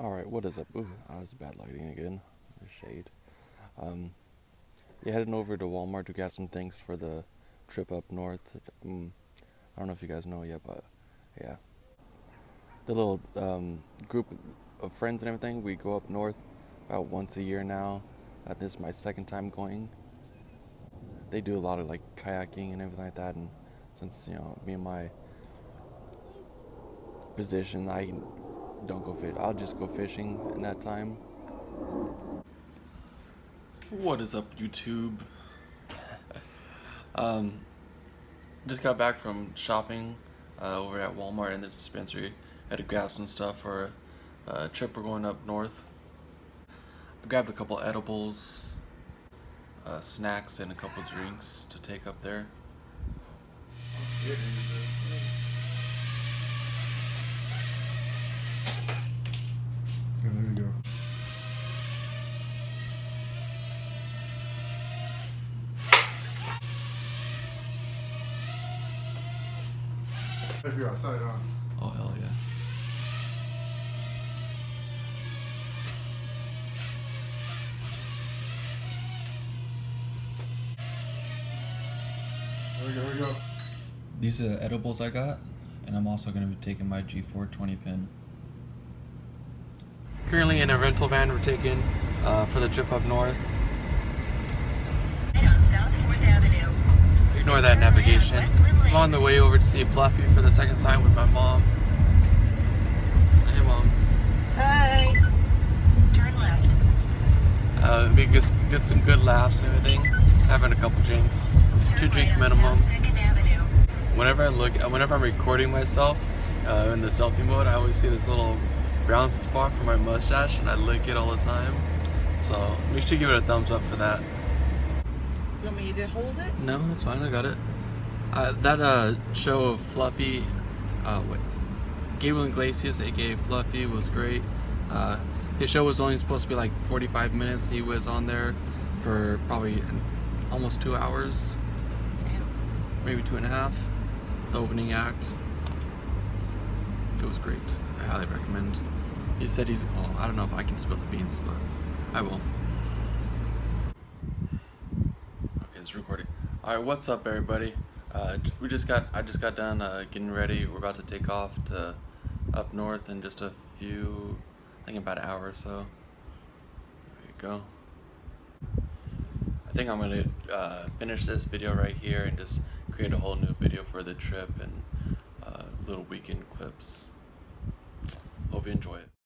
All right, what is up? Ooh, it's bad lighting again. The shade. Yeah, heading over to Walmart to get some things for the trip up north. I don't know if you guys know yet, but yeah, the little group of friends and everything, we go up north about once a year now. This is my second time going. They do a lot of like kayaking and everything like that, and since, you know, me and my position, I don't go fish. I'll just go fishing in that time. What is up, YouTube? Just got back from shopping over at Walmart and the dispensary. I had to grab some stuff for a trip we're going up north. I grabbed a couple edibles, snacks, and a couple drinks to take up there. Yeah, there you go. If you're outside, huh? Oh, hell yeah. There we go, here we go. These are the edibles I got, and I'm also going to be taking my G420 pin. Currently in a rental van we're taking for the trip up north. And on South 4th Avenue. Ignore that navigation. I'm on the way over to see Fluffy for the second time with my mom. Hey, Mom. Hi. Turn left. We get some good laughs and everything. Having a couple drinks. Two drink minimum. Whenever I'm recording myself in the selfie mode, I always see this little brown spot for my mustache, and I lick it all the time. So make sure you give it a thumbs up for that. You want me to hold it? No, that's fine. I got it. That show of Fluffy, Gabriel Iglesias, aka Fluffy, was great. His show was only supposed to be like 45 minutes. He was on there for probably almost 2 hours, maybe 2.5. The opening act. It was great. I highly recommend. He said he's, well, I don't know if I can spill the beans, but I will. Okay, it's recording. Alright, what's up, everybody? I just got done getting ready. We're about to take off to up north in just a few, I think about an hour or so. There you go. I think I'm gonna finish this video right here and just create a whole new video for the trip and little weekend clips. Hope you enjoy it.